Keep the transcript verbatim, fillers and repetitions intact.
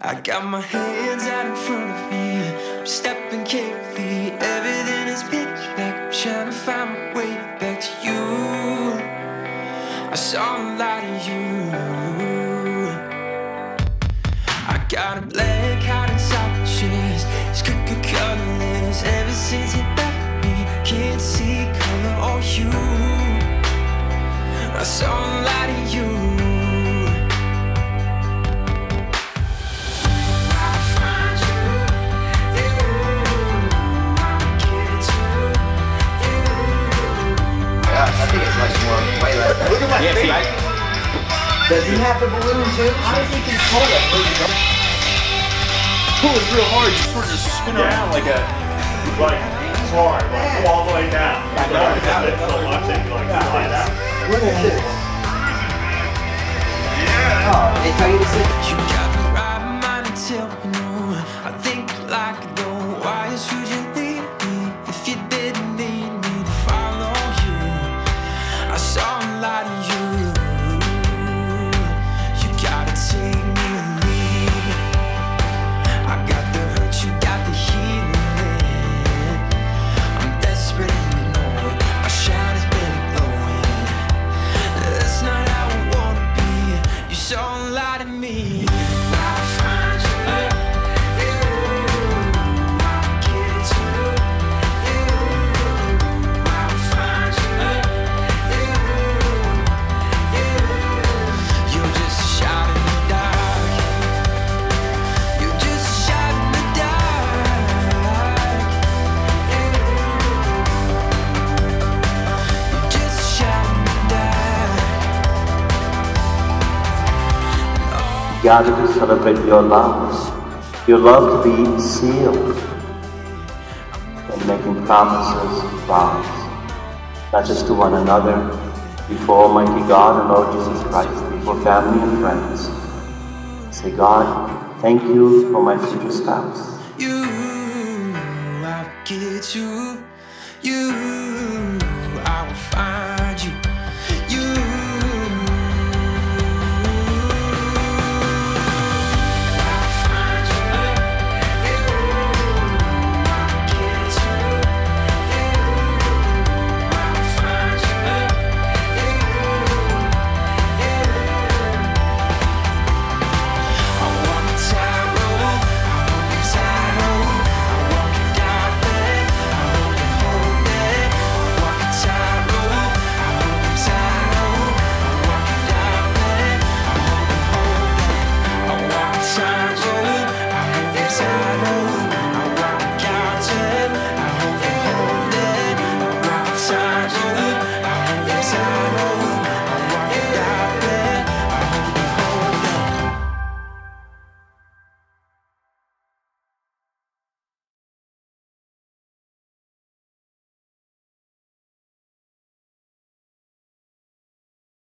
I got my hands out in front of me, I'm stepping carefully, everything is pitch black, I'm trying to find my way back to you. I saw a lot of you. I got a black heart inside my chest, it's cookie colorless, ever since you left me, can't see color or you. I saw a lot of you. Look at my yeah, face. Right? Does he have the balloon too? How does he control it? Pull it real hard. You sort of just spin yeah. around like a like it's hard, like yeah. all the way down. I know. Like, it. So much that you like yeah. slide out. Look at this. Yeah. Oh, they tell you to sit. You got the right mind to tell me no. I think like a doe. Why should you leave me if you didn't need me to follow you? I saw. You, you gotta take me and leave. I got the hurt, you got the healing. I'm desperate and you know it. My shine has been glowing. That's not how I wanna be. You saw a lot of me. Gather to celebrate your love, your love to be sealed, and making promises, vows, not just to one another, before Almighty God and Lord Jesus Christ, before family and friends. Say, God, thank you for my future spouse. You, I get you, you, I will find.